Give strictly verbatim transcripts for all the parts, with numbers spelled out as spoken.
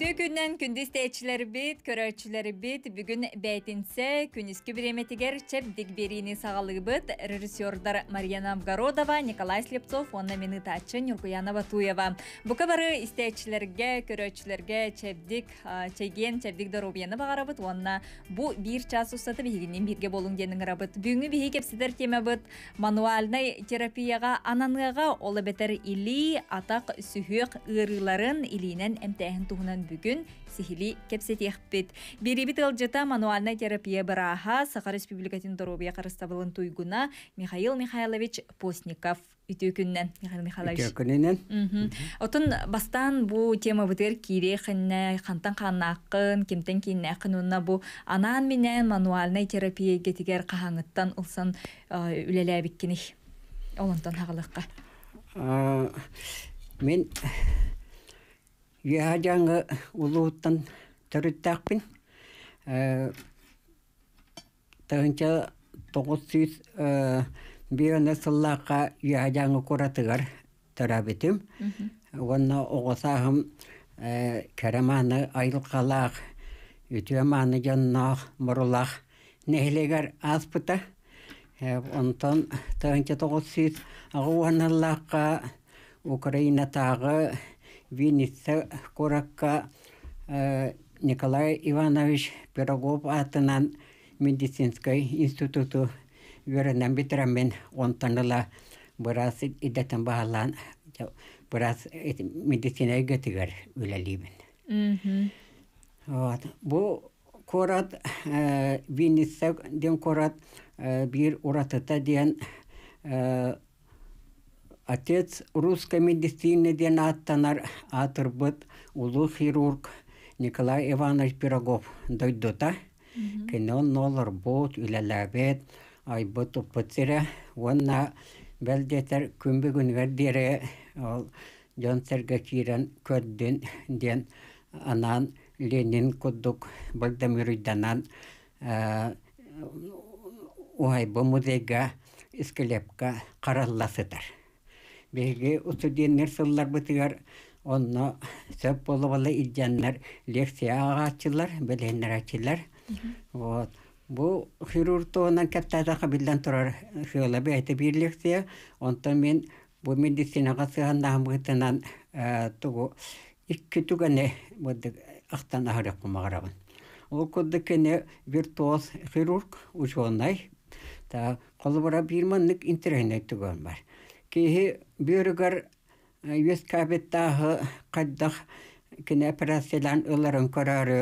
Video günden gündüz teçileri bit, körerçileri bit, bugün beytinse, künüskü bir emetiger çepdik birini sağalığı bit, rejissörler Mariana Abgorodova, Nikolay Slepcov, ona minit açın Yurkuyana Batuyeva. Bu kabarı isteçilerge, körerçilerge çepdik, çeygen çepdik darubiyana bağıra bit, ona bu bir ças ustası bihiginin birge bolungenin rabit. Büyünü bihig hepsidir kema bit, manualnay terapiyaga, ananığa ola beter ili, atak, sühük, ırıların ilinen emtehen tuhuna бүгін сихили кепсетех бит. Беребит алжата мануальная терапия бараха Сахар Республикатын Доробия Карыстабылын туйгуна Михаил Михайлович Постников үтөкүннен. Михаил Михайлович. Үтөкүннен. Отын бастан бу тема бутер кире ханна хантан ханнакын кемтен кийин акынына бу анан менен мануальная терапия кетигер кахаңыттан улсан үлелебиккени. Олонтон хагалыкка. А мен Я жаңы улуттан төрүттакпин. Тагынча тогуз жүз бирне саллака я жаңы куратыгар төрөбүтүм. Уганна огосагым караманы айылкалак, үтөманы жаннак, мурулак, нехлегер аспыта. Онтон тагынча тогуз жүз агуаналлака Украина тагы Винница Куракка Николай Иванович Пирогов атынан медицинский институту веренен битирамен он таныла бұрас идетін бағалан бұрас медицина кетігер өлелеймін. Бұл Курат Винница ден Курат бір уратыта ден Отец русской медицины ден аттанар атырбыт улы хирург Николай Иванович Пирогов дойдута. Кенон нолар бот үлеләбет, айбыт ұппытсыры. Онна бәлдетер күмбі күнвердері жон сәрге кирен көддін ден анан Ленин күддік Бальдамирыйданан уайбы музейге искелепке қаралласыдар. Беге үстуденнер сыллар бытыгар, онна сөп болуалы идяннер, лекция ағачылар, бәленнер ачылар. Бұл хируртуынан кәттазақа білден тұрар хиолабы айты бір лекция. Онтан мен бұл медицинаға сығандағым ғытынан тұғы үкі түгіне ақтан ағырық құмағырағын. Ол көдді кені виртуоз хирург ұшуынай. Қолыбыра бір маңнық интернет түгін бар. Кейі бүйірігір өскабеттағы қаддық кіне операциялан өлірін көрәрі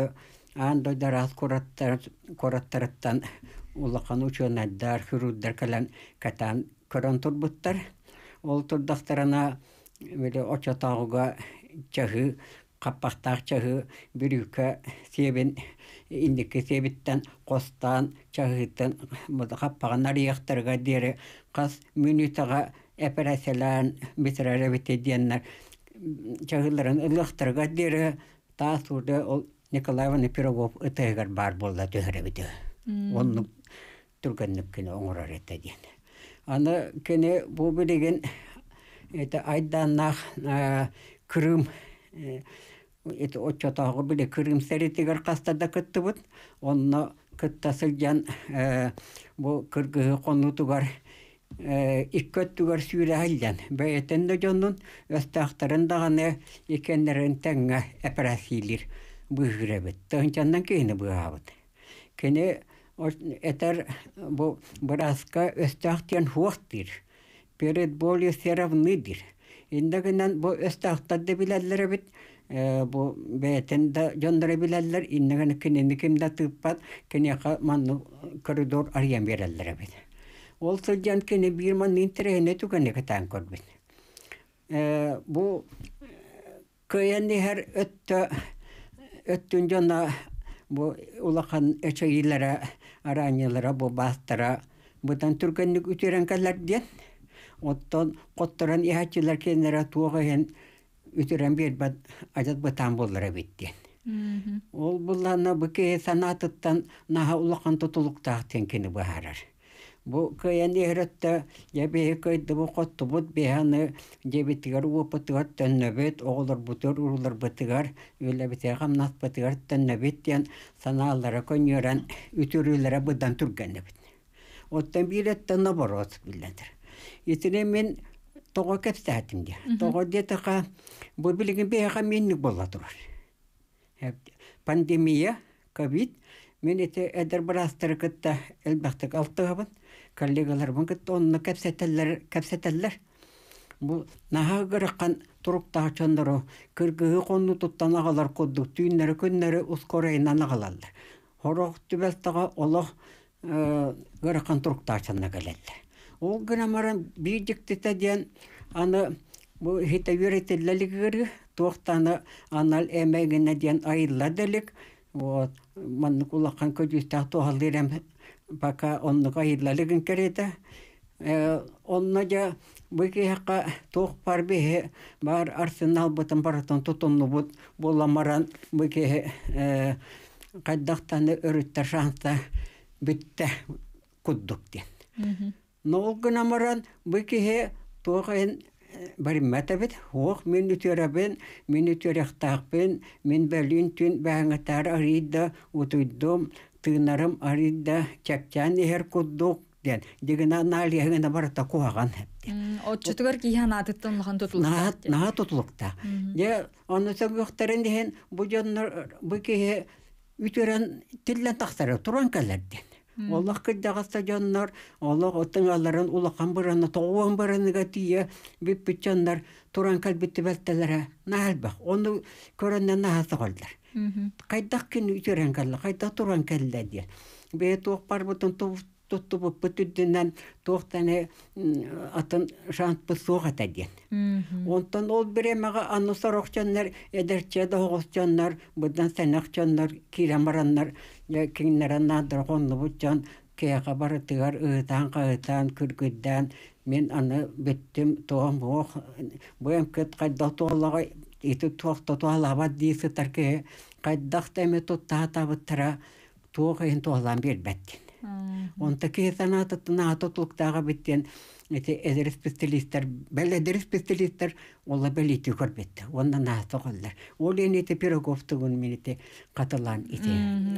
аңдойдар аз қораттарыттан ұлыққан ұшынаддар, хирурдар кәлін кәтан көрін тұрбыттар. Ол тұрдақтарына өчатағыға чағы, қаппақтағы чағы, бір үйкі себін, индекі себіттен, қостан, чағыттен, қаппағанар ияқтарға дері қас мүнітіға операцияларын бітірәрі бітеденнер чағыларын ұлықтарға дері тас ұрды ол Николай Иванович Пирогов ұтығығар бар болды дөрі біті. Оның түргеніп кені оңырар етеден. Аны кені бұл білеген айданнақ күрім отчатағы біле күрім сәретігер қастарда күтті бұд. Оны күттасылген бұл күргіғі қонутығар иккөттүгөр сүйрәһилдән бәйәтен дә жоннун өстәхтәрен даганы икәннәрен тәңгә операциялар бүһүрәбет. Тәнчәннән кейне бүһәбет. Кене этер бу браска өстәхтен хуактыр. Перед болью все равны дир. Индегеннән бу өстәхтәр дә биләләр бит. Бу бәйәтен дә жондыра биләләр. Индегеннән кинене кемдә тыппат, кине манны коридор арыям берәләр бит. Ол сылжан кені бір маңның тірейіне түгені кітан көрбін. Бұл көйәні әр өттің жона ұлақан әшейілері, аранелері, бұл бастыра. Бұдан түргеннік үтерен кәлерден, оттан қоттыран ехәтчілер кенері туғығын үтерен бербәд ажат бұтан болыры беттен. Ол бұлланы бүкей санатыттан наға ұлақан тұтылықтақтен кені бағарар. Bu kayan ihretta jabi kayıt debukot tubut bihan jabi tigar upatıgar tennebet oğlar butur oğlar batıgar öyle bitiğam nat batıgar tennebet yan sanalara konyoran ütürülere budan turganebet. Ottan bilet tanna barot bilendir. Yetine men toğa keptatim diye. Toğa diye taqa bu bilgin biha menni bollatır. Pandemiya COVID men ete eder brastır kitta elbaktık altıgabın kollegalar bunu onu kapsateller kapsateller bu naha gırıqan turup taçandıro kırgığı qonnu tuttanağalar kodduk tüynleri könleri uskorayından ağalarlar horoq tübeltağa oloq gırıqan turup taçanına geleller ol gınamaran bijiktete diyen anı bu hita yüretellelik gırı toxtanı anal emeğine diyen ayırladılik вот манны кулаккан көтүстә тохалдырам пока онны кайырлалыгын керете э онна я быкыга тох парбе бар арсенал бутын баратан тотонну бут боламаран быкы э кайдактаны өрүттә шанта битте куддуктен нолгынамаран быкы тогын Bari matavit, hoğ minütüre ben, minütüre xtağ ben, min bölün tün bağınatar arida, utuydum, tığınarım arida, çakçan eğer kudduk den. Degina naliyağına barata kuğağan hep. Otçutugar kiya natıttın lağın tutulukta. Naha tutulukta. Onu sen göğtaren deyin, bu canlar, bu kiye ütüren tillen taxtarı, turan kallar den. Allah kıdağasta canlar, Allah otağaların ulağan barana, toğuan barana diye büyük canlar turan kalbitti beltelere nahal bak. Onu körenden nahası kaldılar. Kaydak günü ütüren kaldı, kaydak turan kaldı diye. Ve toğ parbutun tuttu bu pütüdünden toğ tane atın şant pısuğa da diye. Ondan ol bir emeğe anusar oğcanlar, ederçede oğuzcanlar, bundan senek canlar, kiremaranlar, Kinlerin nadir kondu bucan, kaya barıtıgar, ıtan, kaytan, kürgüden, men anı bittim, toğum boğ, boğum kıt kayda toğlağı, iti toğda toğlağı, deysi tarki, kaydaq deme toğda tabıttıra, toğın toğlan belbettin. Onda ki sanatı naha tutuluktağı bittin, edir spesialistler, beledir spesialistler, ola beliti görbetti. Ondan naha toğullar. Olayın eti Pirogov'tu gün miniti katılan eti.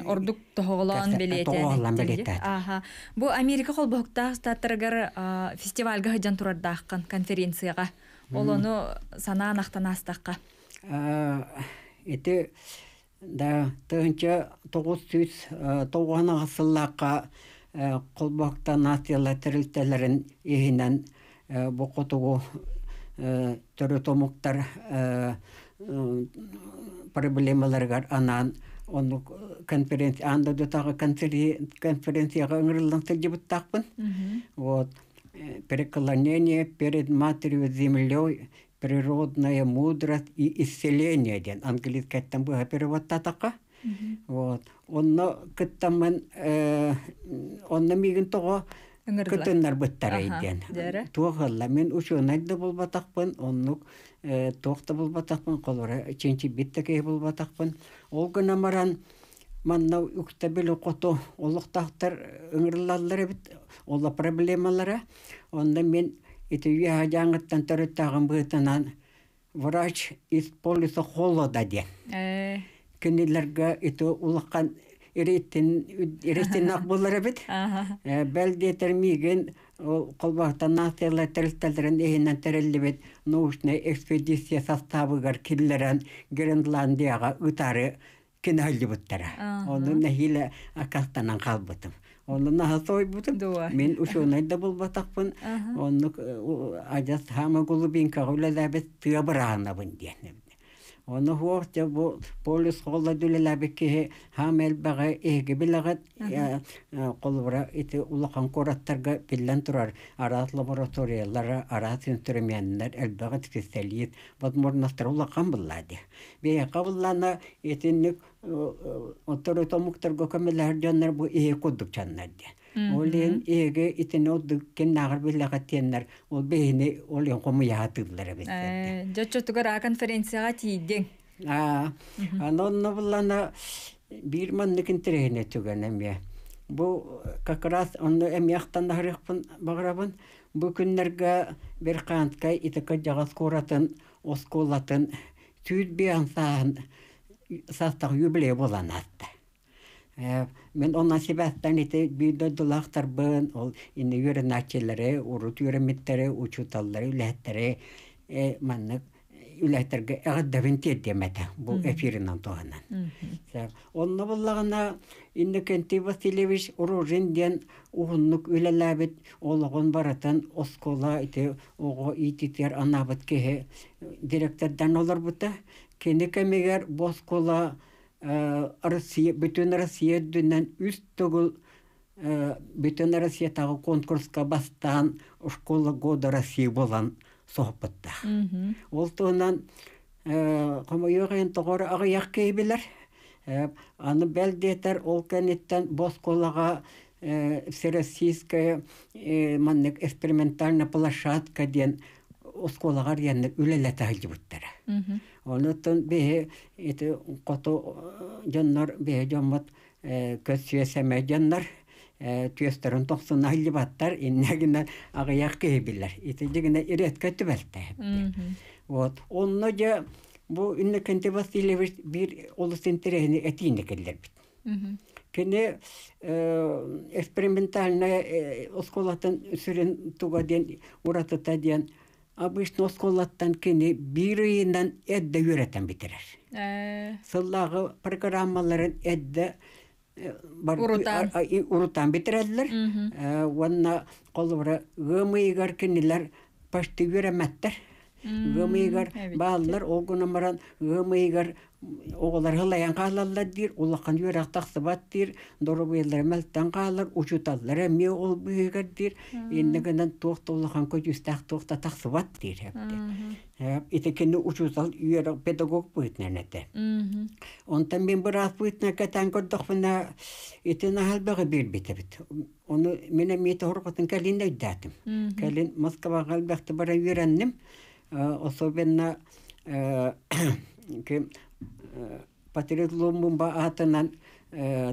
Orduk toğulan beleti. Toğulan beleti. Bu Amerika kolboğuktağı statırgar festivalga hıcan turardağın konferensiyaga. Olonu sana anaqtan astaqqa. Eti... Да, тынча тоғыз жүз тоғаны асыллақа қолбақтан атыла тірілтелерін егінен бұқытығы түрі томықтар проблемаларға анан оны конференция, анда дөтағы конференцияға үңірілдің сәлдебіт тақпын. Переклонение перед матерью землей, природная мудрость и исцеление ден английский там был перевод татака вот он кеттен мен он мигин тога кеттеннер беттарай ден тогылла мен ушунайда болбатакпын оннук токта болбатакпын колора ичинчи биттеке болбатакпын ол гана маран маннау үктебел кото улуктактар ыңрылаллары бит олла проблемалары онда мен Это я янгаттан төрөттагын бытынан врач из полиса холода ден. Кинелерге это улакан иреттен иреттен ак болар бит. Белде термиген колбактан насырлы тирилтерин эгинен тирилди бит. Научный экспедиция составыгар киллерен Гренландияга үтары кинелди буттара. Онун нахиле акастанан калбытым. Onun nasıl buldum? Ben uşağına da bul batakpın. Onun acaz hamı kulu bin kahvle labet tırbarana bundiye. Onun huarca bu polis kahvle dolu labet ki hamel baga ehge bilagat kolbra ite ulakan korattarga billenturar arat laboratuvarlara arat instrümanlar elbagat kristaliyet badmor nastar ulakan bulladi. Bey kabullana itinik Otur tomuktar gökmeler canlar bu iyi kudduk canlar diye. Olayın iyice itine olduk ki nağır billahat diyenler ol beyni olayın komuya hatırlar bitti. Cacıtugar a konferansiyaga tiydin. Aa, anonno bullana bir manlık internet tügenem ya. Bu как раз он эмяхтан нагрехпун баграбын бу күннәргә бер канткай итәкә ягас коратын осколатын түт биансан састак юбилей буланатты. Мен оннан себәстән ите бидә дулактар бын ул инде юрәнәчләре, урут юрәмиттәре, учуталлары, ләһтәре э манны үләтергә әгәдәвенте димәтә бу эфирнан туганнан. Онны буллагына Иннокентий Васильевич уружендән угынлык үләләбит олыгын баратын оскола ите ого ититер анабыт кеһе директордан олар бута кенеке мегәр боскола Россия бүтән Россия дөннән үз түгел бүтән Россия тагы конкурска бастан школа года Россия булган сохбатта. Ул туннан комыйгын тогыр агыяк кейбеләр. Аны бәлдетер ул кенеттән босколага всероссийская маннык экспериментальная площадка ден осколага янны үләләтә җибеттер. Оннан бе эти кото җаннар бе җаммат көсәсәмә җаннар Түйестерін тоқсына әлібаттар, иннәгінен ағаяқ кейбілер. Итігіне иретке түбәлті. Онны жа, бұл Иннокентий Васильевич бір олыс интерені әтейіне келдер бит. Кені экспериментальная осколатын сүрін туға ден, ұратыта ден, обычно осколаттан кені бірінен әдді үйрәтен бітірер. Сыллағы программаларын әдді Урутан битерәләр. Ванна колыбра гымыйгар кинеләр пашты юрәмәттер. Гымыйгар баллар ул гынымаран гымыйгар оғылар хылаян қалалар дир, улақан юрәк тақсыбат дир, дорубайлар мәлттан қалалар, учуталлар әме ол бүйгар дир, ендігінен тоқты улақан көтістақ тоқты тақсыбат дир. Итекені учутал юрәк педагог бұйтнәнәді. Онтан мен бір аз бұйтнә кәтән көрдіқпіна итен ағалбағы бер беті біт. Оны мен әмейті ғұрғатын кәлін әйдәтім. Кәлін Москва ғалбақты бара юрәннім, особенно Патриотлумбум баатынан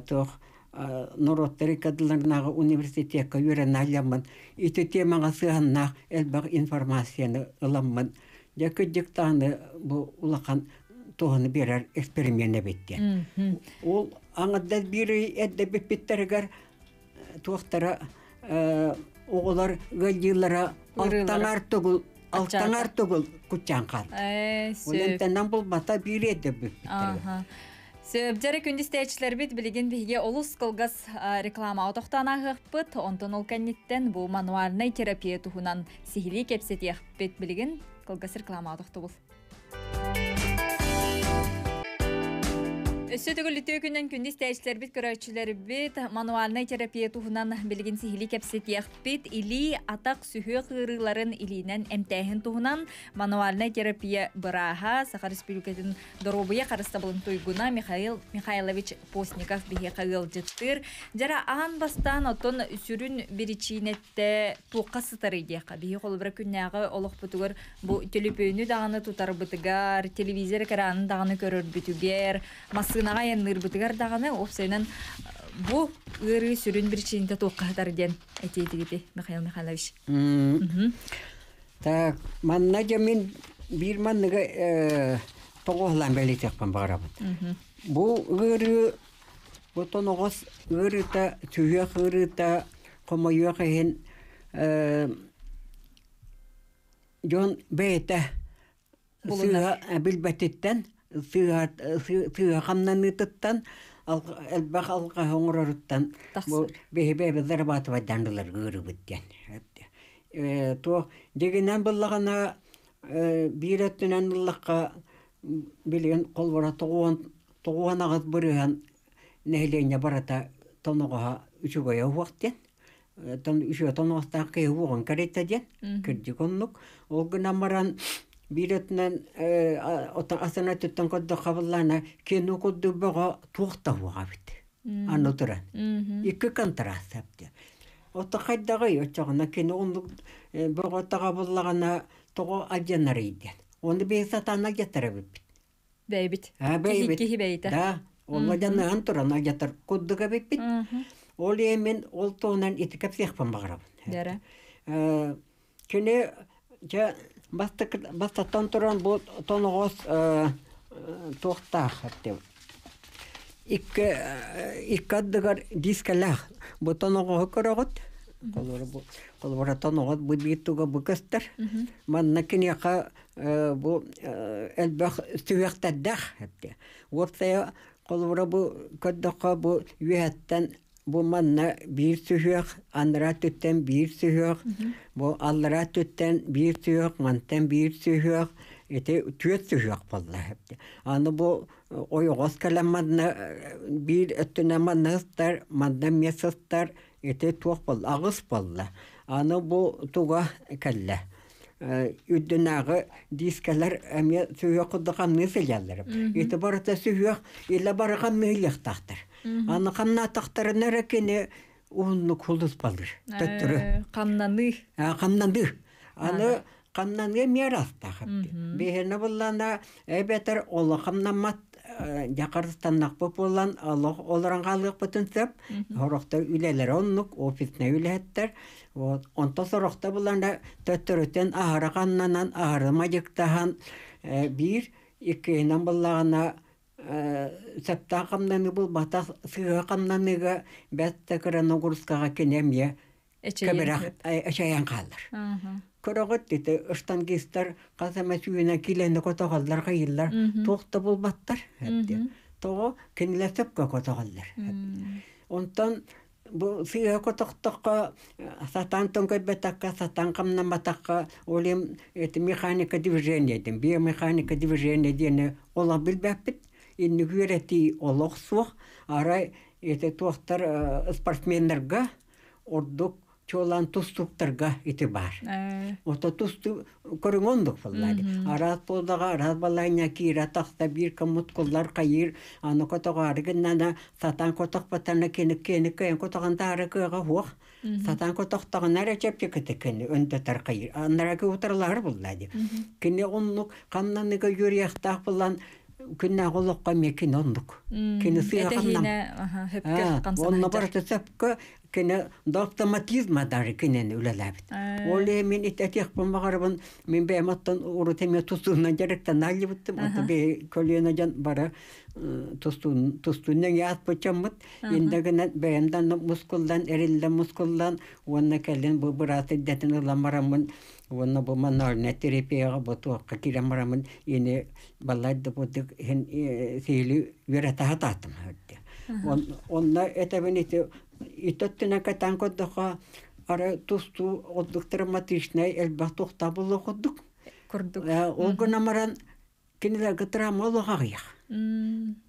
тох нороттары кадрларнағы университетка юрен алямын, ити темаға сыганнақ әлбақ информацияны ыламын, яки диктаны бұл улақан тоғыны берер эксперименті беттен. Ол аңыддәл бері әдді беппеттергер тоқтара оғылар ғалдилара алтанар түгіл Алтанар түгіл күтчан қалды. Олентеннан бұл бата бүйреді бүттірі. Сөбдері күндістәйшілер біт білген біге олыс қылғыз реклама аудақтан ағық бұт. Онтын ол кәнеттен бұл мануарнай терапия тұғынан сихилей кепсеті еқіп біт білген қылғыз реклама аудақты бұл. Өссі түгілі төкінен күндістәйшілер біт көрәйтшілер біт. Мануарнай терапия тұғынан білген сихилей кәпсеті еқіп біт. Илі атақ сүйі қырыларын илінен әмтәйін тұғынан мануарнай терапия бұраға Сақар Республикатын дұрубыя қарыстабылын тұйгуна Михаил Михайлович Постников бігі қағыл жеттір. Жара аған бастан отын сүрін беречейнетті тоққа сытары дейқа. Бігі қолыбыра күннәғы олық бұтығыр бұл телепөйіні дағаны тұтар бұтығар, телевизер қаранын дағаны көрір бұтығар, масы Нағайын ұрбытығар дағаны өпсайынан бұл ұры сүрін бір шейінді тоққатар ден әтейтігіде, Михаил Михайлович. Так, манна жа мен бір манныға тоғылан бәлетекпен бағарабын. Бұл ұры, бұтын оғыз ұры та, түйек ұры та, қомайуа қайын жон бәйті білбәтеттен Сыйғамнан ұтыттан, әлбақ алға ғыңыр ұрыттан, бәйбәйбі зарбаты бәдәңділер ғыры бүттен. Дегінен бұллағына бір өттінен ұллыққа білген қолбара тоғуан ағыз бұрыған нәйлейіне барата тонуға үші көйе уақтен, үші тонуғыстан көйе уағын кәреттеден, күрді көннік. Ол күнен маран Биретнен асына түттен көдді қабыллана кену көдді бұға туғықта хуға бет. Аны тұран. Екі контраст әпті. Оты қайдағы өтшіғына кену бұға тағабыллағына тұғы аджанары еден. Оны бей сатана кетірі бет. Бәй бет. Бәй бет. Кехі бәйті. Да. Ол аджанаған тұран аджатар көддіға бет бет. Оле мен олтонан иткаптех помаграм. Дәре. Э, көне я баста баста тонторан бот тонгос э тохта хәтте. Ик иккаддәр дискалах ботонго хөрәгәт. Коллар бу коллар тоногат бу биттуга букастер. Мен накинеха бу элбах стүвәктә дах хәтте. Уртая коллар бу каддака бу юәттән Bu manna bir sürüyor, anra tütten bir sürüyor, bu alra tütten bir sürüyor, manten bir sürüyor, ete tüt sürüyor fazla hepti. Anı bu oyğaz kalan manna bir ötüne manastar, mandan mesastar, ete tuğ fazla, ağız fazla. Anı bu tuğa kalla. Üdünağı diskalar eme sürüyor kudugan meselyalarım. Ete barata sürüyor, illa barıgan meylik tahtır. Аны қанна тақтарына рәкені ұғынны қолыз балыр. Қаннаны? Қаннаны. Аны қаннаны мерас тақыпты. Бейхені боллана әбетір олы қамнамат жақарыстаннақ бұп болан олыраңғалық бұтын сөп. Хорықта үлелер оннық, офисіне үлеттір. Онта сорықта боллана төттірітен ағыры қаннанан, ағыры мадықтаған бір, екейінен боллағына Сәпта қамнаны бұл бата сыға қамнаныға бәтті көрін ұғырысқаға кенемге әшаян қалыр. Көріғыт дейді, ұштан кейстер қазама сүйіне келені көтағалдар қайылар, тоқты бұл баттар. Тоғы кенелесіп көтағалдар. Онтан бұл сыға көтіқтіққа сатан тұңғай бәтаққа, сатан қамнан батаққа олем механика дивижені едім, биомеханика дивижені дені ола білбәппіт. Инне күрети олохсух арай эте тохтар спортсменнерга ордук чолан тустуктарга эте бар. Ото тусту көрөңөндүк фаллады. Арат подага арат балайна кира тахта бир комут коллар кайыр аны котога аргыннана сатан коток батана кенек кенек ен котоганда арыкыга хох сатан котоктага наречепке кеткен өндө тар кайыр. Андарагы утарлар булды. Кине оннук каннаныга юрияктак булган Күнне қолыққа мекен ондық. Кені сұйағаннам. Оны барты сөпкі, кені доптоматизма дары кенені үлеләбіт. Оле мен әтек бұмағарабын, мен бәйматтан ұры теме тұстуынан жарықтан әлі біттім. Оны бе көліне жан бара тұстуынан яғат бұчамыд. Ендігінен бәйімдан мұскулдан, әрелден мұскулдан, оны кәлін бұл бұрасы дәтін ұламарамын. Оны бұл манарына терапияға бұтуаққа керамарамын ені балайды бұтық сейлі верата ататым. Онына әтәбін еттөттіна кәтән көдіға ара тұсту олдықтыр матришнай әлбәқ тұқта болу құддық. Ол күн амаран кенелергі тұрам олуға ғияқ.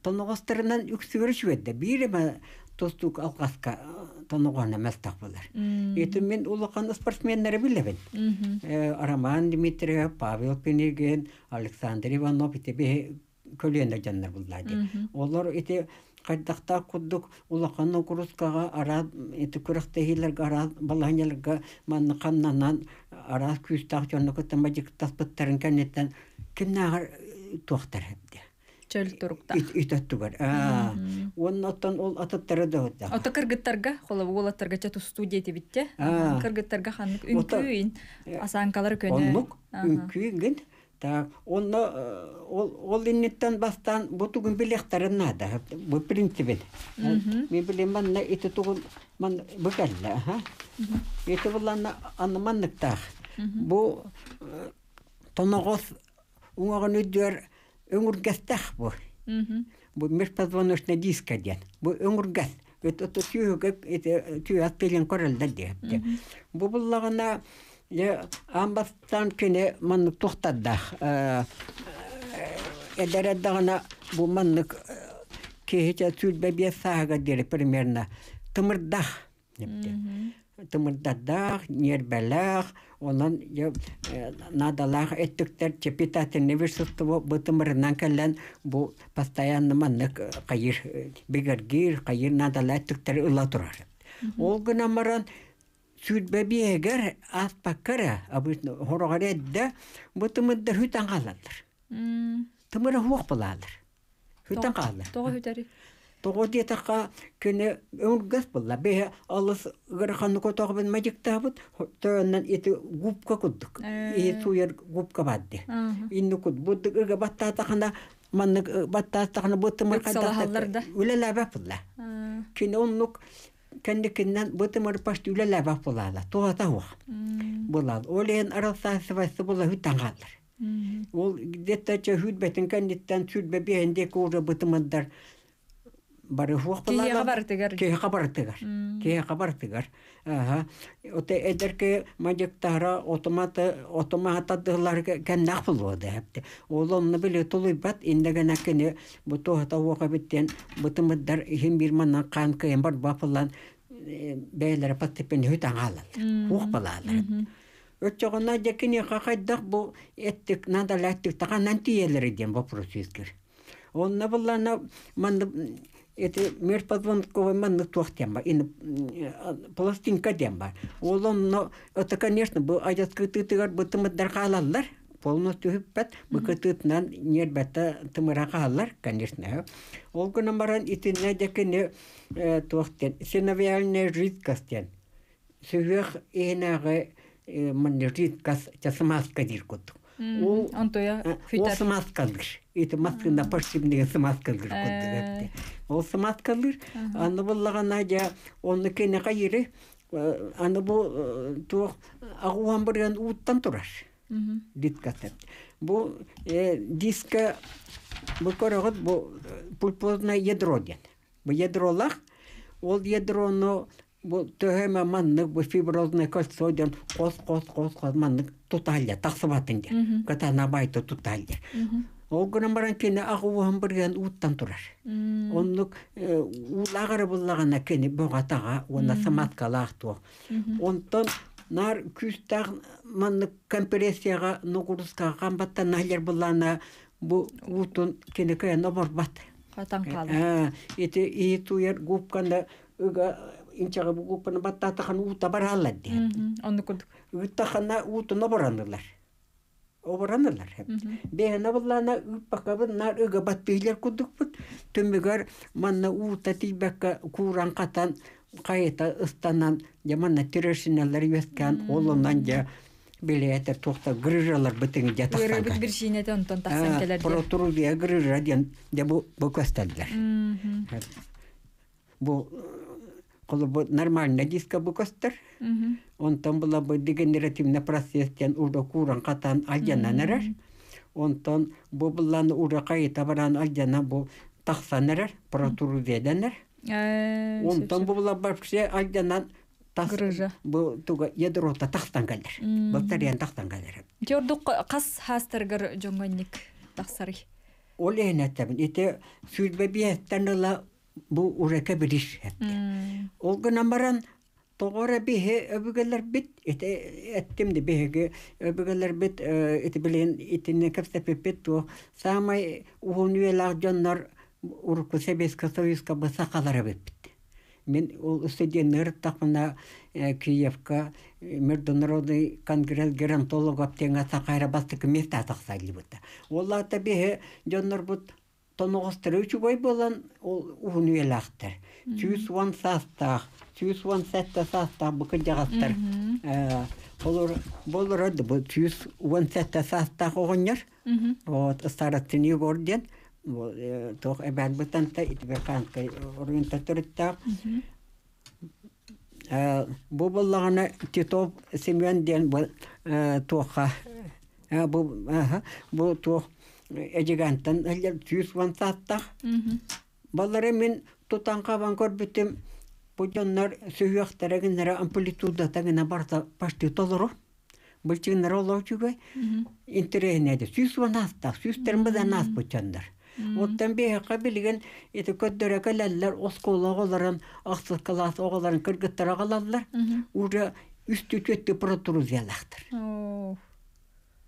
Тонығыстырынан үксігір жөйді. Бейрімі тұстуқ алқасқа тонығаны мәстақ болар. Етім мен олыққан спортсменнері білебін. Роман Дмитриев, Павел Пенигин, Александр Иванов көлені жандар болады. Олар қайдақта құддық олыққан ұқырысқаға күріқтігілерге, балғанелерге маңны қамнанан араз күйістақ жаны көттен бәжіктас бұттарын кәнеттен кімне ағар туақтар әбді. Чөл тұрықта. Үйтәтті бар. Оның аттан ол ататтары да өтті. Ата кіргіттарға, қолабы ол аттарға чату студияте бітті. Кіргіттарға қанық үнкүйін, асанқалар көне. Онық үнкүйін, ол иннеттен бастан бұтығын білектарын ада, бұл принципен. Мен білем, манна еті тұғын бүкәлі. Еті бұланы аныманнықтақ. Бұл тонағыз ұңағын өдер Öngörgästah bu. Bu mertpazvanışna diska diyen. Bu öngörgäs. Et otu tüyüge et tüyat pelen koralda deyipti. Bu bullağına ambastan kene manlık toxtadda. Edereddağına bu manlık keheçe sülbebe sahaga deri primerna tımırdah. Tımırdaddağ, nerbelağ. Онан надалағы әттіктер чепетатыны вірсісті бұтымырынан кәлін бұл пастаяныманық қайыр бігіргер, қайыр надалы әттіктер ұла тұрар. Ол күн амаран сүйтбәбі әгір аспаққара, ғорғар әдді бұтымырдар хүтан қалалыр. Тымыры хуқ бұлалыр. Хүтан қалалыр. Тоғы хүтәрі? Тогодитака көне өнгөс булла бе алыс гырханны котогын мадиктабыт төннән ите губка куддык э суер губка бадди инне куд буддык ырга баттатахна манны баттатахна бөтмөр кайдатта үлелә бапла кине оннук кендикеннән бөтмөр пашт үлелә бапла тогата ва булла олен арасасы васы булла үтәнгәндер ул дитә чәһүд бетен кендиттан чүд бебе инде кура бөтмәндер Бару хуахпала. Кие хабартыгар. Кие хабартыгар. Кие хабартыгар. Ага. Оте эдерке мадиктара отомата отомата дылар кеннах булды хепте. Олонны биле тулыбат индегене кине бу тохта уака биттен бутымдар хим бир маннан кан кем бар бафылан бейлер паттепен хутагала. Хуахпалалар. Өтчөгөнө декине хакайдак бу эттик надо латтик таганан тиелери ден вопрос искер. Онна буллана ман Это межпозвонковый маннутуах темба, и пластинка темба. Улом, но это, конечно, был адяскрытый тыгар, бутым отдархалалар, полностью хиппет, быкытыт нан нербета тымырахалар, конечно. Олгу намаран и ты надякене туахтен, синовиальная жидкостен. Сювех и нагы манне жидкост, часамаска диркуту. Ол самаскалыр. Это маскында паштимдеге самаскалыр көтті. Ол самаскалыр. Аны боллаған айда, оны кені қайыры, аны бұл ағуан бірген ұуттан тұрар. Дискасет. Бұл диска, бұл көріғыт, бұл пульпозна ядро ден. Бұл ядролақ, ол ядроны бұл төгеме маннық, бұл фиброзны көлсі ойден қос-қос-қос-қос маннық туталия, тақсыбатынды, катана байты туталия. Ол күнім баран кені ағуын бірген ұттан тұрар. Онлық ұлағыры бұллағына кені бұғатаға, оны саматкала ақтуа. Онтан нар күстақ маннық компрессияға, нұғырысқа қамбаттан әлер бұллағына бұл ұттан кені көйен обор бат. Қатан қалы. Еті етуер ғупқанда үгі инчаға бұл ғупқаны баттатықын ұтта бар алады. Оны күндік. Үттақына ұттан оборанылар. Оборанылар хеп. Беяна буллана үппакабы нар өге батпейлер күдікпіт. Төмігер манна уыта тейбәкка куран қатан қайыта ұстанан жаманна тирешінелер өскен олынан жа біле әтір тоқта грыжалар бітің жа тақсанға. Өрі бүт бір шейнеті ұнтан тақсан келер. Протурудия грыжа ден жа бұл көстәділер. Бұл нормальна диска бұл көстір. Онтан була бу дегенеративный процесстен урда куран катан алдананар. Онтан бу булланы урда кайта баран алдана бу тахсанар, протурудеданар. Онтан бу була башкы алданан тахрыжа. Бу туга ядро та тахтан калар. Батареян тахтан калар. Жордук кас хастыргыр жонгонник тахсары. Олена табин эте сүлбебе танала бу урека бириш хатта. Олган баран Тогора беге өбүгелер бит эте эттимди беге өбүгелер бит эти билен итинне кепсепепет то самай угунуелар жаннар уркусебеска союзка басакалары бит. Мен ол студенттер тагына Киевка Международный конгресс геронтологов теңе сакайра бастык места таксайлы бит. Олар та беге жаннар бут тонгостыручу бой болан ол угунуелактар. жүз он састах жүз он жеті састан бүкіл жағастыр. Болыр өді бұл жүз он жеті састан қоғынер. Старостыны көрден. Тоқ әбәл бұтанта, итбеканқа ориентатурыттақ. Бұл болағына Титов Семен ден бұл тоқа. Бұл тоқ әжігантын жүз он састан. Болары мен тұтанқа бан көрбітім. Путённар сүйектері генера амплитудата гена барта пашты толыру. Бүлчігінер олау жүгай. Интерейнеді. Сүйс ван астақ, сүйстермізан ас путёндар. Оттан бейе қабілген көттері кәләлілер осқолы оғаларын, ақсыз қаласы оғаларын кіргіттіра қалалылар. Уже үсті төтті протурузиялақтыр.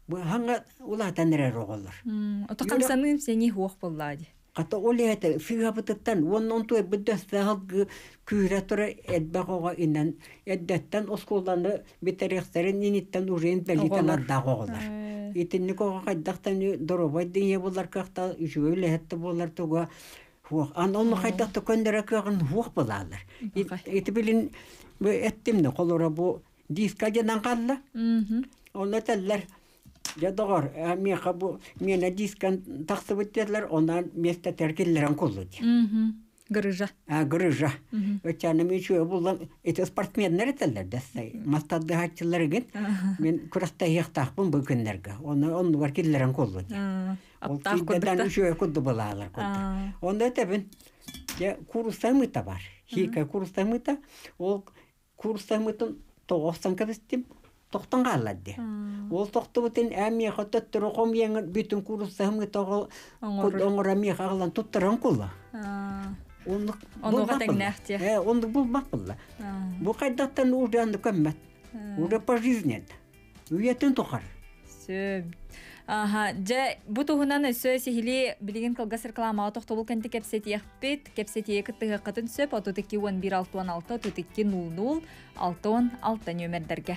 Ханға ұлатан әрер оғалар. Ота қамсаным сені оқ болады. Ката олеете фигабыттан оннон той биддәсә халгы күрәтүре эдбагага иннән эддәттән осколланы битәрехсәрен ниниттән урен белгеләр дагылар. Итенне кога кайдактан дорова дие булар кахта җөйле хәтта булар туга Hoog. Aan onder gaat dat te kunnen rekenen hoog beladen. Het willen we het timne kolorabo die skagen dan gaan. Omdat er jador mij gebo mij na die skan dachten we dat er onder meeste terkileren kolut. Grija. Ah grija. Wat je aan mij zo bedoelt, het is part meer neerteller dat zij. Maar dat de hartjeller gaat. Men krijgt hij echt afbun beginnen gaan. Onder onder werkileren kolut. Тогда еще куда была, он это вин, я курс тамыта бар, хика курс тамыта, ол курс тамытан то останка вестим, тохтан галладе, ол тохтоватен амия хотят трохом янган битун курс тамыта гал, куда он рамия галан тут транкула, он он гадегнахте, э он был мапла, бухайдатан уже андукамет, уже по жизни, уятен тохар. Ага, я буду гунаны сөй сихили билеген калгас реклама тоқтолу кенти кепсетиях пит, кепсетие кыттыгы катын сөп, отутыки он бир алтан алты, отутыки ноль ноль алтан алты нөмердерге.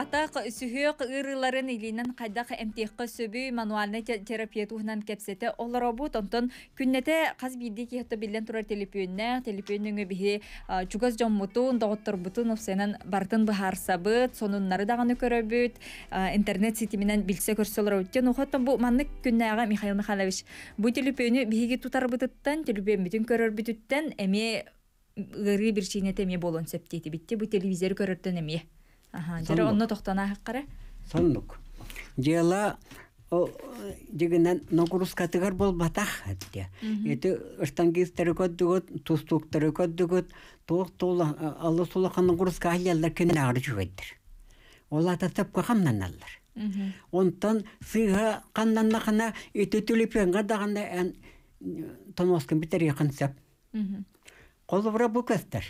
Атақ сүхөк ырыларын илинен қайдақ эмтиққа сөбі мануалны терапиятуынан кепсеті олар обут. Онтон күннете қаз бейді кейхті білден тұрар телепионна, телепионның өбігі чугаз жоммутун, доғыттыр бұтын ұфсенін бартын бұхарсабыт, соныннары дағаны көрөбіт, интернет сетименен білсе көрсе олар өттен. Оғаттан бұл манны күнне аға Михаил Михайлович, бұл телепионы бейге тұтар бұтыттан, телепион бүтін көрөр бүтіттен, әме ғыры бір шейнет әме болуын сөптейті бітті, бұл телевизер көріртін әме. Ага, жер онно тоқтана хаққары? Сондық. Жела дегенен ногурускатығар бол батақ әтті. Еті ұштангейстері көддігіт, тұстуқтары көддігіт, тоқ-тоқ аллы солақанын ғұрыска әлелер кенін ағыр жүгеддір. Ол атасып қақамнан алыр. Онтан сыға қанданнақына еті төліпенға дағанда ән тоноскін бітер еқін сөп. Қолыбыра бұл көстір.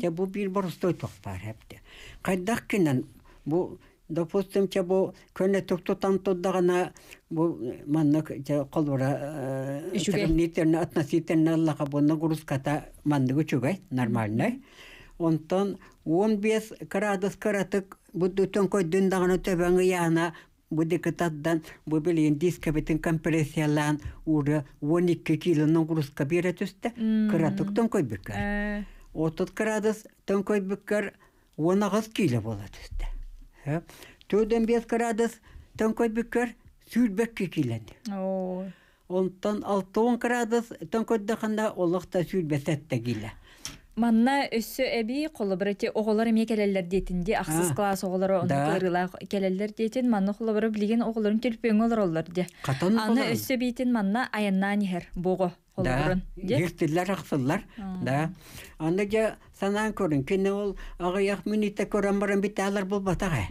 Я был бирбор стоитов парепте. Когда кинен, бу допустим, я был кое-не то там то дагана, бу маннак я колора терминитер относительно лакабо нагрузката мандгу чугай нормальный. Он тон он без крадос краток будут тонкой дын дагана тебанга яна будет катадан бубили индийская битен компрессия лан ура уник кило нагрузка биретусте краток тонкой бирка. Отот крадас тонкой биккер онагыз киле болот үстө. Төдөн бес крадас тонкой биккер сүлбекке киленди. Онтон алтон крадас тонкой дагында олукта сүлбесетте киле. Манна өссө эби колу бирете оголор эме келелер детинди аксыз класс оголору ырыла келелер детин манна колу биреп билген оголорун телпең олор олор де. Аны өссө битин манна аянна нехер бого. Да, ертелер ақсылар, да. Аннеге санаң көрін, кені ол ағаяқ минетті көрінбірін бетті алар бұл батаға.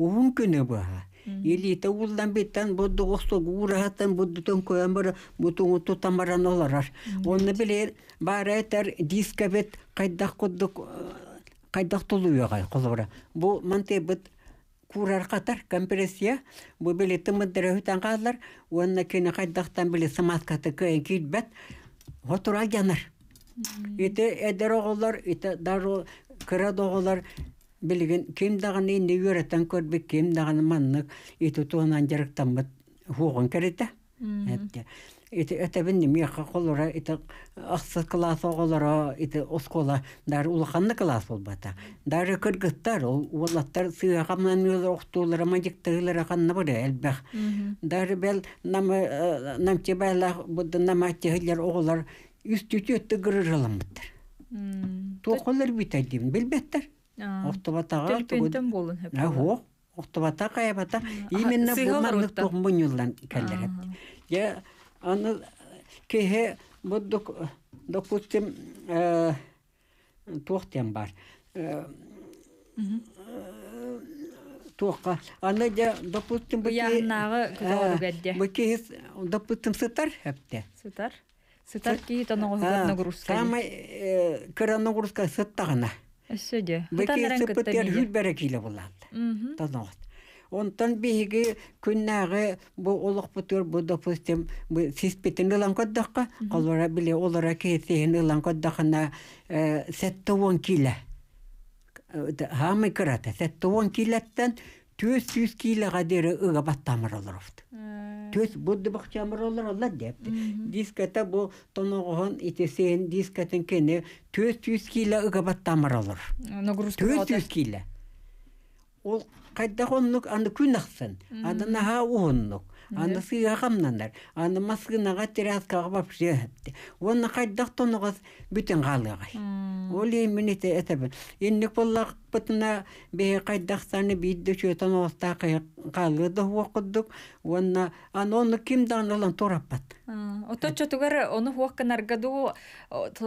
Оғын күні бұға. Елейті ұлдан беттен бұдды ұқсық ұрағаттан бұдды түн көйінбірі бұтың ұтты тамаран оларар. Оны білер, бары әтер диска бет қайдақ тұлу еғай қолыра. Бұл манты бұд курар қатар, компрессия, бұл білі тымыддері үтін қалар, онына кені қайдақтан білі сымаскаты көйін кейт бәт, ғотыра жанар. Еті әдір оғылар, еті дару кірад оғылар, білген кемдағаны не өреттен көрбек, кемдағаны маннық, еті туынан жарықтан бұд хуғын кереті. Еті әтәбінді меқа қолыра, еті ақсыз класс оғылара, еті ұскола, дәрі ұлықанды класс ол бата. Дәрі күргіттар, олаттар сұйағамнан өзі ұқтуылыра, мадиқтығылыра қанны бұры әлбәқ. Дәрі бәл намте бәләқ бұдды наматтығылар оғылар үстіті өтті күрі жылым бұттыр. Тоқылыр бітәдейін, білбәттір. Оқты батаға ұқты Она кеге вот док допустим тохтем бар тоха она я допустим бакис допустим сетар хапте сетар сетар ки то нагрузка самая коронагрузка сетарна сюда бакис сетар жүз берекиле болады таза Онтан бейге күннағы бұл олық бұтыр бұл допустим сеспетін ұлан көддіққа, олара біле олара кейсейін ұлан көддіқына сәтті он келі. hamı kırat. Sette on kiletten töz yüz kile kadar ıga battamır olurdu. Töz bu da bakçamır olurdu deyip. Diskete bu tonoğun itesin disketin kendi töz yüz kile ıga battamır olur. Töz yüz kile. O kadar onluk anı künaksın. Adı naha uğunluk. Anı sığağamlanlar. Anı maskınağa teras kağıp şey etti. Onu kadar tonoğuz bütün kalığı. Oley minete etebin. Ennek bollaq butuna be qaydaqsani biddi şötan osta qalığı da oquduk. Onu anonu kimdan olan torappat. Otoço tugar onu hoqqanargadu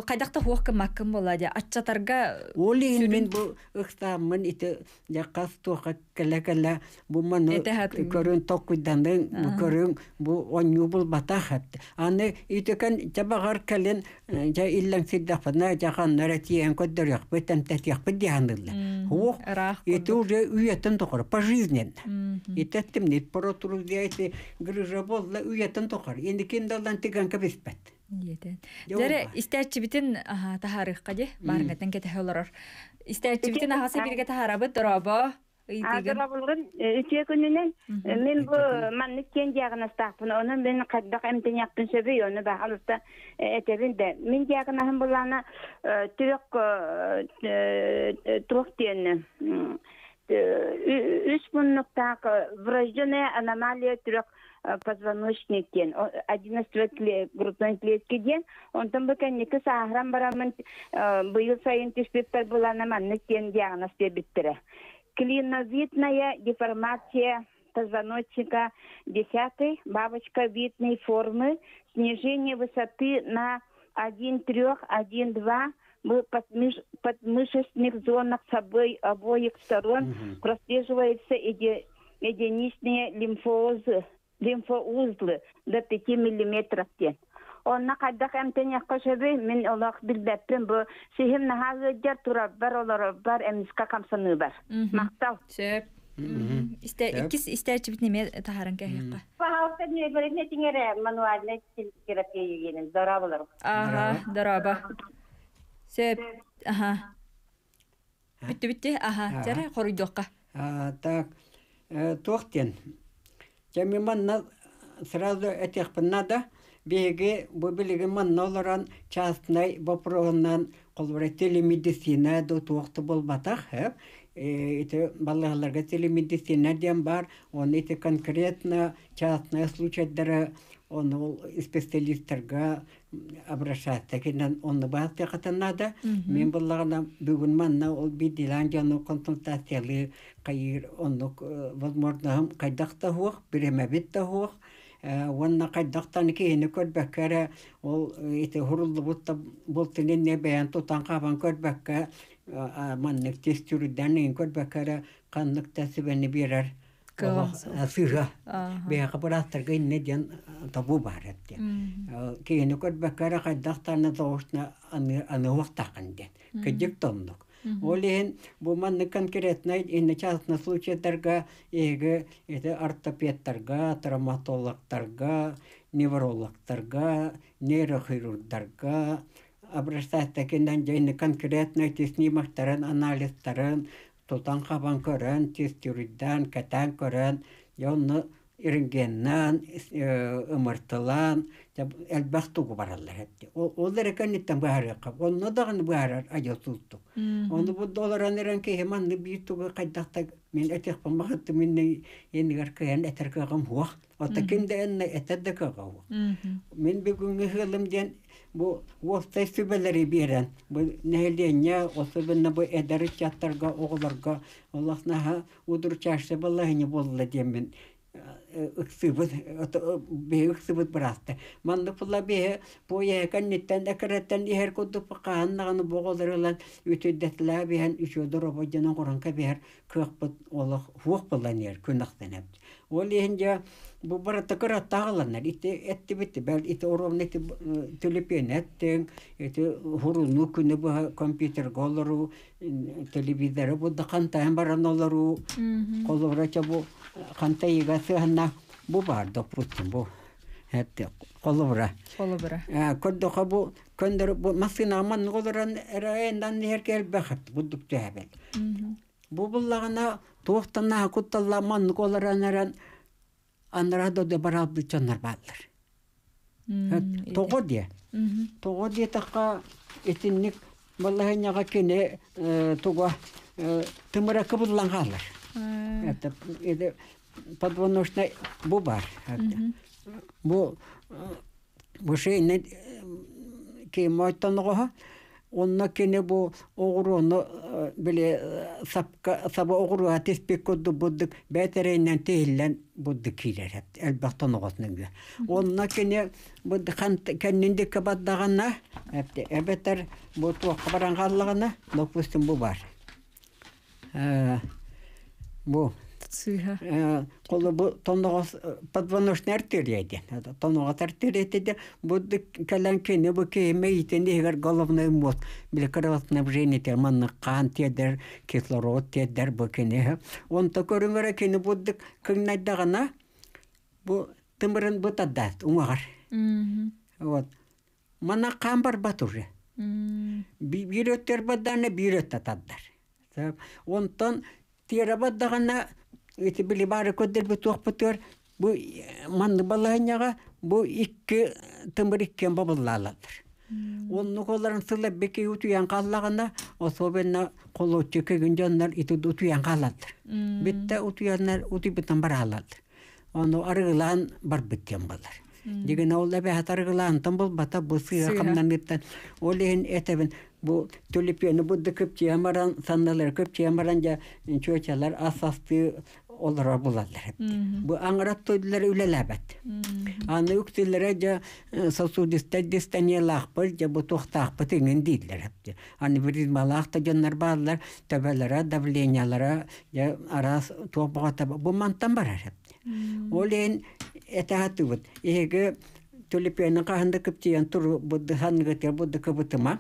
qaydaqta hoqqan makkim boladi. Atçatarga oley men bu ıxtamın ite yaqas toqa kelekele bu men görün toqydan bu görün bu onyu bul batahat. Anne iteken tabagar kelen ja illan siddafna jahan нарати анкодер яп этом тет яп дигандылла хох это уже уятын тохор пожизненно итеттим нет проротур дияйте грыжа болла уятын тохор энди кимдалдан тиган кабиспет диетен жаре истечбитин аха тарихка де баргатан кете холор истечбитин ахасы бирге тарабы дораба Азырла булган үче күнүнөн мен бу манны кен жагына стапын анан мен каддак эмтен яктын сөбөй аны багалыста этебинде мен жагына хым булана түрөк трохтен үч мунуктак врождённая аномалия түрөк позвоночниктен одиннадцатилетки грудной клетки ден онтон бекенники сахрам барамын быйыл сайын түшпөктөр булана манны кен жагына стебиттере Клиновидная деформация позвоночника десятой, бабочковидной формы, снижение высоты на один-три, один-два в подмышечных зонах с обоих сторон угу. прослеживаются еди, единичные лимфоузы, лимфоузлы до пяти миллиметров. Он на кадах эмтенях кошевы, мен олах билбеппин, бо сихим нахалыдер тураббар олараббар эмнизка камсаныбар. Мактал. Сөп. Икис истерчи битнеме тахаран кахиқа? Пахалка небарекне тингере мануальна терапия югенен, дарабалар. Ага, дараба. Сөп. Аха. Битті-битті, аха, жара хоридоққа. Так, тоқтен. Жамиманна сразу этекпін нада. Беге бу билиги маннолоран частный вопросынан колбретели медицина до тохты болбатах хеп эти балаларга телемедицина дем бар он эти конкретно частные случаи дара он ол специалисттерга обращаться кенен он баатта катанада мен балларга бүгүн манна ол бидилан жана консультациялы кайыр он возможно хам кайдакта хох биреме битте хох وأنا قد دقتني كي نكود بكرة ويتهرب بطة بطلين نبيان تطنقان كود بكرة ما نكتس تردني كود بكرة كان نكتس بنبيرر فيها بيخبرات ترجع نجن طبو بارد كي نكود بكرة قد دقتنا توشنا أن أن وقت عندنا كجبتناك Олин, бу манны конкретный, инна частный случай тарга, эге, это ортопед тарга, травматолог тарга, невролог тарга, нейрохирург тарга, обращаться таки на конкретный, ты снимах таран, анализ таран, тутан хабан корен, тестюридан, катан корен, яны рентгеннан, ымыртылан, Әлбәхтуғы баралар әтті. Олар әкәнеттен бағар әқап. Оны дағын бағар әйелсіздік. Оны бұд оларан әрін кейманны бейтуға қайдақта мен әтекпен бағытты менің енгер кәйін әтіркеғым хуақ. Ата кімді әнні әтәді кәға хуақ. Мен бүгінгі ғылымден остай сөбәлері берін. Нәйлене осы бінні бұ әдәрі чаттарға, оғыларға. Олақнаға ұдыр чашты балағыны болды демен. Ыксыбыт, бе ыксыбыт барасты. Манды пула бе поя кәннеттен әкіреттен ехер көдіп қағаннағаны боғылырылан өтедетілі бейін үшеді рободенің құранқа бейір көкпіт олық хуқ болан ер көнақтен әбді. Ол еңде бұл бараты көрат тағыланар. Ете әтті бітті, бәл ете оровын әті төліпен әттің, ете ғұрыну күні бұға компьютерға олыру, телевизоры бұлды қантайын баран олыру, қолы бұрача бұл қантайыға сығанна бұл барды бұттым бұл. هت قلورة قلورة آه كده خبو كده بو مثلا من قلورة رأين دان هيركل بخت بدو بتهبل بو بالله أنا توفتنا كده الله من قلورة نران أنا رادو دبراب بتشنر بالر هت تقودية تقودية تقا إتنيك والله إني كني تقا تمر كبر لانغالر هت إذا подвоночный бубар. Бу бушейне ки майтанга онна кине бу огруны биле сапка саба огру атиспек кодду буддык бетерейнен тейиллен будды килер элбатта ногатнын. Онна кине будды хан кеннинде кабаддагана эбетер бу тоо кабарангаллыгына нокустун бубар. Э бу Колобу тонногас подвоночный артерия ден. Тонногас артерия ден. Будды каланки не буки имейтен дегер головной мозг. Били кровоснабжение дер, манны қан дер, кислород дер буки не. Он такой рымыра кені будды кыңнайдағына тымырын бұтадат, умағар. Мана қан бар бат уже. Биреттер баданы бирет атаддар. Онтан тирабаддағына эти били бары көддер бутук бутур бу манды балайняга бу икки тымыр иккен бабылалалар. Он нуколарын сылап бекей утуян каллагана особенно колу чеке гүнжаннар ити утуян калалар. Битте утуяннар ути битен баралалар. Ону арыгылан бар биткен балар. Деген олда бе атарыгылан тымбыл бата бу сыя камдан биттен. Олен этебин бу төлепени будды көпче ямаран сандалар көпче ямаран жа чөчалар асасты олар булалар. Бу аңрат төйлөр үлеләбәт. Аны үктеләре жа сосудистә дистәне лахпыр жа бу тохтак битен дидләр. Аны бир малахта җаннар барлар, төбәләре, давлениялары жа арас топага таба бу мантан барар. Олен этәтүб. Эге төлепени кагында көпче тур будды хангатер будды көбүтма.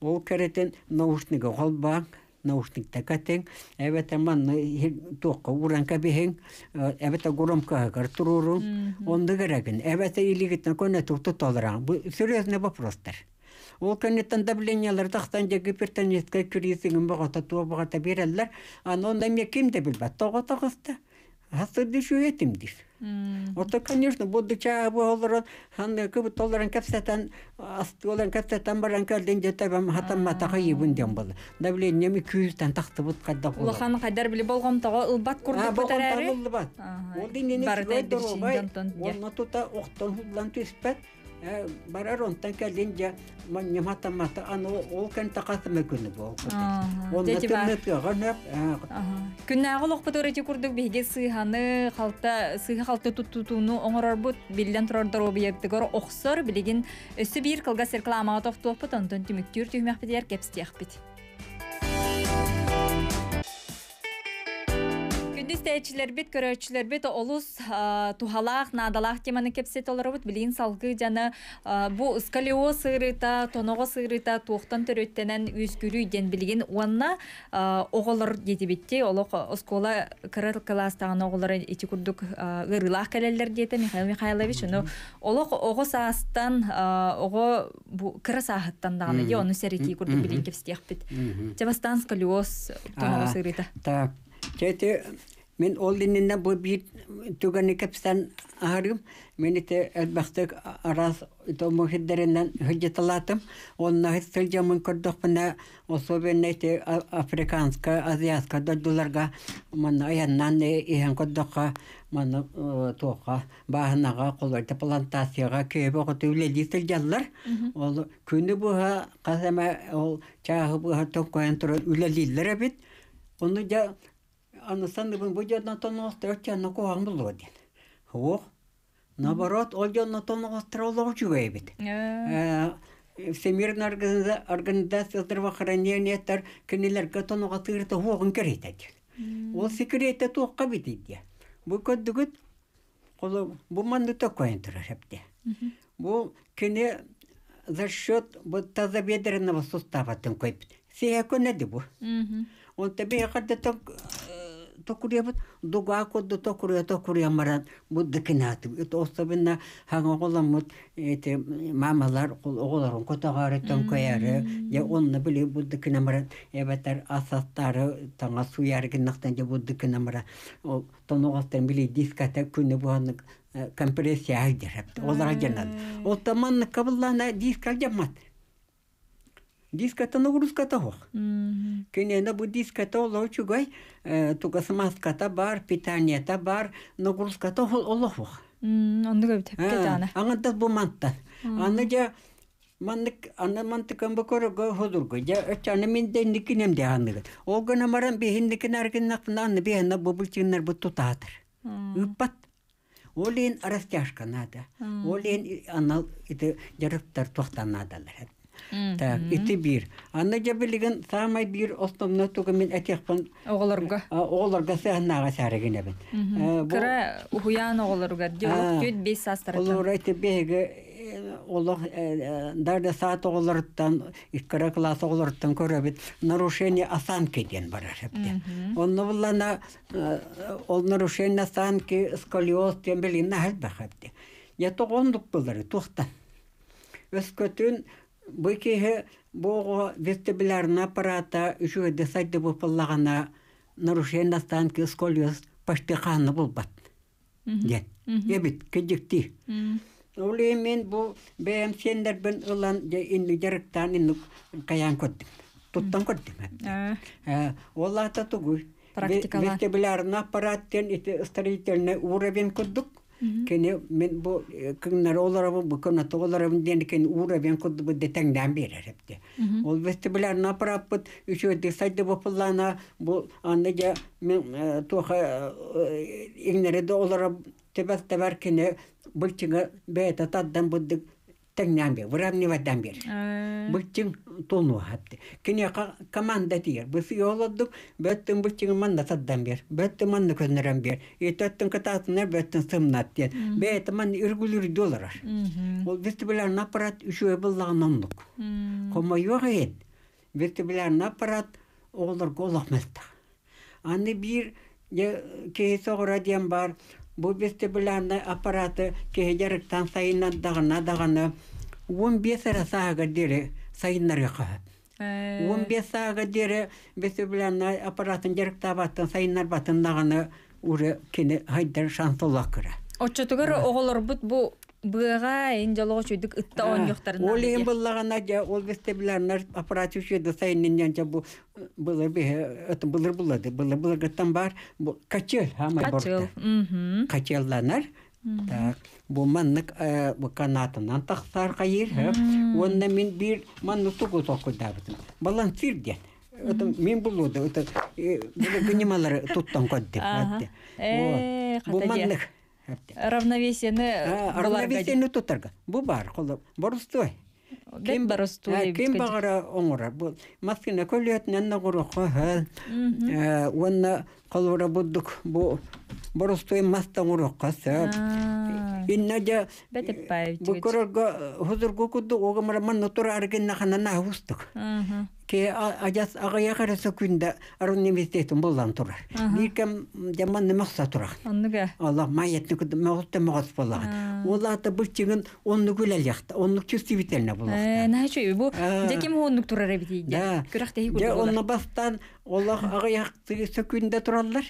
Ол керетен наушник голба, наушник такатен, эвета манны тоққа уранка бехен, эвета громка картуруру, онды кереген, эвета илигитен көне тоқты толыран. Бу серьезный вопростар. Ол кенеттен давлениялар тақтан же гипертонический кризиң бағата туабағата береллер, ан онда ме кем де білбәт, тоғата қызды. Хасты деш өетім деш. Орта, конечно, будды чабы олырын, ханды көбі толырын кәпсәтән, асты олырын кәпсәтән баран кәрден жетәбәм хатам матаға ебінден болды. Давленем екі жүзден тақты бұт қайда қолы. Улаханы қайдар біле болғамтаға ұлбат көрді бұтар әрі? Бұлбат. Олды нені сөй дұрғай, олма тұта оқтан ұлдан төспәт, барар онтан кәрден жа хатам мата, аны ол кән тақасымы күні бұл. Олды түмінетіға Күннәгә лохпаторәти күрдек беге сыйханы халта сыйха халта тутутуну оңрар бут билдән тордыр объекттәр охсор билеген өсе бер кылга реклама тохтып потан төнтүмик түртүк мәхбәтләр кепстек бит. Күндестәчләр бит көрәчләр бит олус тухалах надалах теманы кепсет олар бут билеген салгы жаны бу сколиоз сырыта тоного сырыта тохтан төрөттәнән үзгүрү ден билеген уанна оголор жетибетте олоқ оскола кырыл класстагы оголор эти күрдүк ырылах келелер дете Михаил Михайлович уну олоқ ого саастан ого бу кыры сааттан дагы е уну сереки күрдүк билеген кепсет бит. Жабастан сколиоз тоного сырыта. Так. Чете мен олдиннен бу бир туганы капсан арым мени те элбахтык арас то мохиддеринен хыджаталатым онна сылжамын көрдөхпүнө особенно те африканска азиатка долларга мен аяннан эген көрдөхкө мен тока баанага колдо плантацияга кебе көтүлө сылжалар ол күнү буга казама ол чагы буга токкан туруп үлөлүлөр бит ону жа Анастан дебен бюджетна тоннос трётча на коган булодин. Хох, наоборот, одённа тоннос трёлочуевит. Всемирная организация здравоохранения тар кенелер катонога тырта хоган керетет. Ол секрете тоққа битет. Бу көддүгүт коло бу манды токкан тырашапты. Бу кене за счёт вот тазобедренного сустава тен койпит. Сия көне дебу. Он тебе ехать так tokuria but doga ko do tokuria tokuria marat but dekinat it ostabinna hangoqolan mut ete mamalar oğların kotağarıtan koyarı ya onni bili bu dikina marat ebatar asastları tanga suyarginlikten de bu dikina marat o tonoqastan bili diskata künü bu anlık kompressiya hidrep olara genat o tamanna kablana diskal yapmat Diskata nagruskata ho. Kene na bu diskata olojugay tugasmaskata bar pitanyata bar nagruskata ho oloho. Onduga bitip ketana. Anda bu mantta. Anaja mantık ana mantıkan bakor go hodurgo. Ja çanemin de nikinem de anlık. Ogana maran bihindikin arginaktan anne bihna bu bulçinler bu tutadır. Üpat Olin araskashkanada. Olin anal ite jarıptar tohtanadalar. Так, это бир. Анна Джабилиган самый бир основной только мен этихпан. Оголарга. Оголарга сеанага сарегине бен. Кра ухуян оголарга. Дюк дюк бес састар. Оголар это беге олар дарда саат оголардан икра класс оголардан көрөбүт нарушение осанки ден барашепте. Онно булана ол нарушение осанки сколиоз тем билин нахбахапте. Я тогондук булдары тохта. Өскөтүн Букеге бого вестибулярный аппарата үші десайды бұпылағана нарушен настанки сколиоз паштықаны болбат. Ден. Ебіт, кедікті. Олей мен бұл бәйім сендер бін ұлан инді жарықтан инді қаян көттім. Тұттан көттім. Оллата тұғы. Практикалар. Вестибулярный аппараттен строительный уровень көттік. Кене мен бу кыңнар оларабы бу кына тоголарабы ден кен урабен кудды бу детеңдән беререпте. Ол вестибуляр напрапыт үшө десайды бопылана бу андыга мен тоха игнере доллар тебәс табар кене булчыга бәйта таддан будды теңнән бер уравнивадан бер. Булчың тону хатты. Кене команда тиер. Без йолладык бәттен булчың манда таддан бер. Бәттен манда көннәрәм бер. Итәттен кататны бәттен сымнат дит. Бәттен ман иргүлүр доллар. Ол вестибуляр аппарат үшө буллаганлык. Кома юк ит. Вестибуляр аппарат оглар голахмасты. Аны бир кейсе радиан бар. Бу вестибулярный аппараты кегеректан сайынаддагына дагына он бес арасага дере сайынарга. он бес сага дере вестибулярный аппаратын директабаттан сайынар батындагына уре кине хайдар шансолак кыра. Очотугар оголор бут бу быга инжалого чөйдүк ытта он жоктарына. Ол эм буллагана же ол вестибулярный аппарат чөйдү сайыннан же бу Было бы это было было да было было там бар качел хамай борта качелланар так бу маннык бу канатынан тахсар кайыр онда мен бир манны тугу току дабытым балансир ден это мен булды это буга гнималар туттан код деп атты э бу маннык равновесиене равновесиене туттарга бу бар коло борустой Кем барыстуй. Кем багара оңора. Бу маскина көлөтнен нагыра хал. Э, уна калора буддук бу барыстуй маста оңора касап. Иннеде бу көрөргө хузургу кудду огамараман нотура аргенна ханана хустук. Ке ажас агая карасы күндө арунемистетин болдан турар. Никем жаман немакса турар. Анныга. Алла маятты күндө мөгөттө мөгөт болган. Улаты бу чигин онну көлөл якта. Онну чүстүбителне болгон. Э, начой бу жаким онну турар эбитиге. Күрөктөй көргөн. Я онну бастан Алла агая сөкүндө туралар.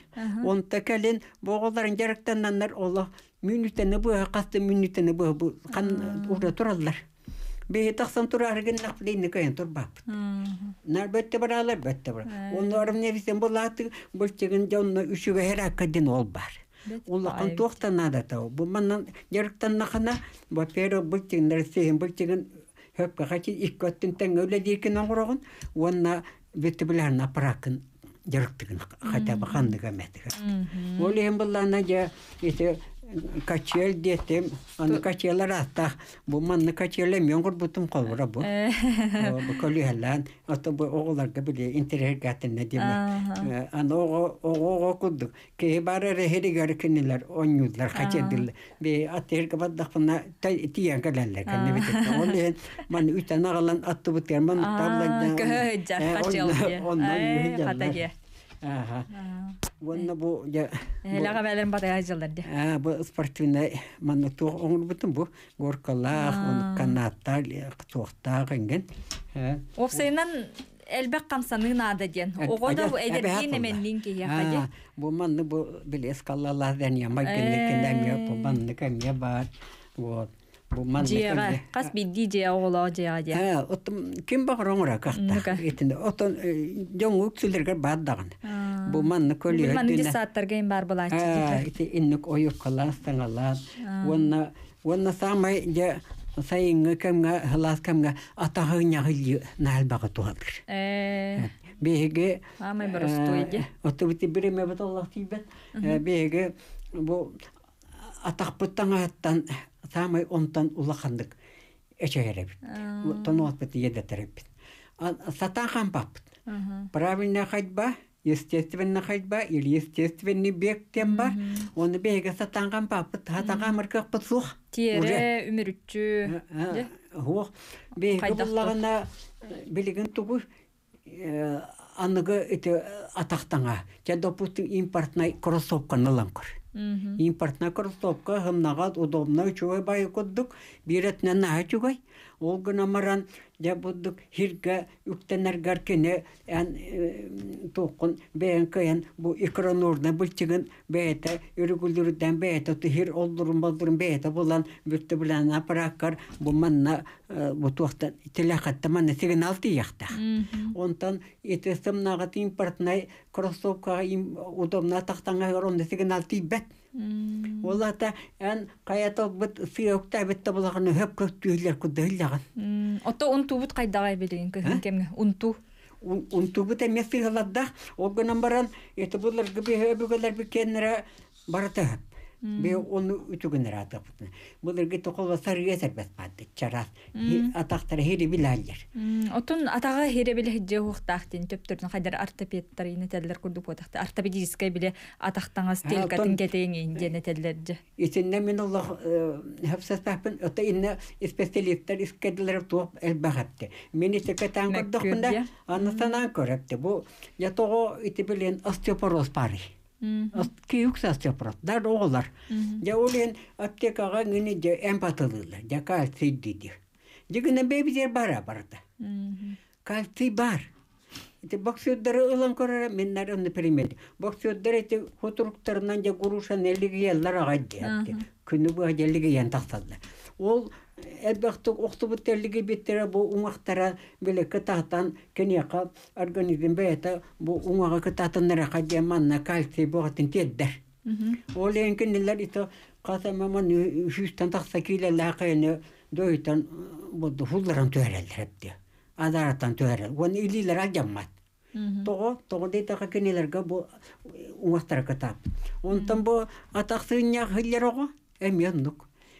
Онта келин боголдорун жарыктандандар Алла мүнүттөн бу касты мүнүттөн бу бу кан урда туралар. Бе тахсан турарган нафлинник аян турбап. Нарбетте баралар, бетте бар. Онларым небисен булаты, булчыгын жонно үшүгө херакадин ол бар. Улакан токтанада тау. Бу мандан жарыктан нахана, бапера булчыгын нәрсен булчыгын хөпкө хачи иккөттүн тең өлөдийкен оңрогон, онна вестибулярный аппаратын жарыктыгын хата бахандыга метиге. Ол эм буллана же эти Качел детем, аны качеллар атта. Бу манны качелем яңгыр бутым калбыра бу. Бу көлүһәллән, ата бу оголарга биле интергатынна диме. Аны ого ого кудык. Ке бары рехи гәркеннәр, онюдлар качедил. Бе атергә баддакна тиян кәлләр кенне бит. Оле ман үтән агалан атты бу терман таблага. Кәҗә качел. Оннан Ага. Вон на бу я. Лагавелен батая жилдерди. А бу спортивный манутур он бутем бу горкалах он канатар ктохтаринген. Овсейнан элбек камсаны нададен. Огода бу эдердине менлинки яхаде. Бу манны бу билес каллалах дания магеннекендем я по баннекем я бар. Вот. Дия, кас бидди дия ола дия дия. А, оттом кем багронра кахта. Итинде, оттон жонгук силдерге баддаган. Бу манны көлү. Ман десаттарга имбар болайчы. А, ити инник ойып каластан алат. Онна, онна самай дия сайын кемге хлас кемге атагыня гылы налбага туадыр. Э. Беге. Амай барыстойди. Оттубити биреме баталлах тибет. Беге бу атакпыттангаттан самый онтан улахандык эчереп. Тонот пет едетереп. А сатахан пап. Правильная ходьба, естественная ходьба или естественный бег темба. Он бега сатахан пап, хатага марка подсух. Тере өмүрүчү. Го бега буллагана билигин тугу аныга эти атактанга. Те допустим импортный кроссовка наланкор. Импортная кроссовка гымнагат удобная чуй бай коддук биретне наачугай олгына маран я буддук хирге үктенергеркене эн токун бенкен бу экранорна бултигин бета үрүгүлдүрдөн бета тир олдурун болдурун бета булан бүтө билан аппараттар бу манна бу токта телахатта манна сигнал тиякта онтан этесем нагат импортная кроссовка им удобна тактанга ронда сигнал тибе. Олата эн каяток бит сыокта бит таблаганы хөп көктүйлөр күдөлгөн. Ото унту бит кайдагай билген кемге унту. Унту бит эмесигелдә огынан баран эти булар гыби хөбүгөлөр бикеннере барата. Бе он үтүгөнөр атап. Булар гыты колба саргесер бет патты чарас. Атактар хели билаллар. Отун атага хере биле жохтактын төптөрдүн кайдар ортопедтар инетелер курдуп отакты. Ортопедический биле атактанга стелкатын кетең инетелерди. Итинне мен Аллах хапсастапын ата инне специалисттар искеделер топ элбагатты. Мен исекетан көрдүкүндө анысынан көрөптү. Бу ятого итибилен остеопороз пары. Күйікс астеопорт, дар оғылар. Де олен аптекаға гіне де эмпатылылар, де кальций дейді. Дегіне бейбізер бара барды. Кальций бар. Боксиоддары ұлан көрәрі, мен нәрі ұны перемеді. Боксиоддары еті құтыруқтарынан де құрушан әлігі еллар ағайды әтті. Күні бұға әлігі ең тақтады. Ол әдбақтық оқтыбыт әлігі беттері бұл ұңақтара білі қытақтан кенеқа организм бәйті бұл ұңаға қытақтанлары қадеманна кальций бұғатын теддір. Ол ең кенелер ето қасамаман үшістен тақса келелі ақайыны дөйтен бұлды хұлларын төәрелдір әпті. Азараттан төәрел. Оны үлілер алжаммады. Тоғы, тоғы дейтаға кенелерге бұл ұңақтара қытап. Онтан бұл атақсы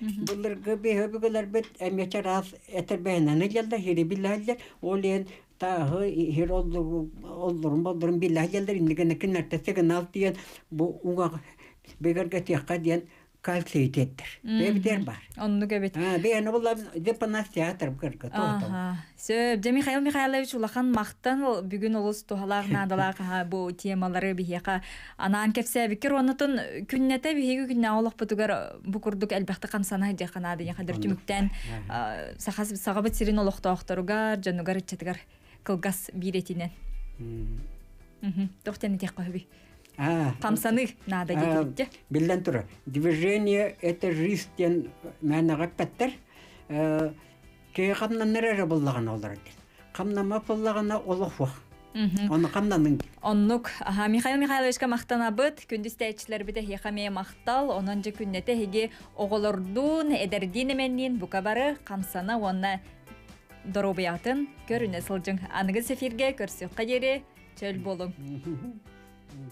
Бұлар көбі өбігілер бет әмекер аз әтірбәйінен әлелді, хері білі әлелдер, ол ең тағы хер олдырын болдырын білі әлелдер, ендігені кінлер тәсігін алды дейін, бұл ұңағы бегірге тияққа дейін кальций теттір. Бәбдер бар. Онны көбет. Бәйіні олар депонасиатыр бігірге тоқтау. Сөп, де Михаил Михайлович ұлақан мақтан бүгін олыс тұғалағын адалаға бұл темалары бігеға. Анаан кәпсә бікер, онытын күннәті бігегі күнне аулық бұтығыр бұқырдық әлбәқті қамсана дейқанады. Яқадыр түміктен сағабыт сирен олықты оқтаруғар, жануғар үтчетігір қылғас бейретінен. Тоқтені тек қойбей. Қамсаны нада дейті. Білден тұры. Движение әті жистен мәні ғаппәттір. Кей қамнан нәрәрі болдаған олар дейін. Қамнама болдағана олық оқ. Оны қамнанын. Оннық. Михаил Михайловичка мақтан абыт. Күндіз тәйтшілер біті хеқамея мақтал. Онынжы күннеті хеге оғылырдың әдірден әменнен бұқабары қамсана онына дорубиятын көріне сылжың. Анығыз эфирге көрсіққа дері чөл болың.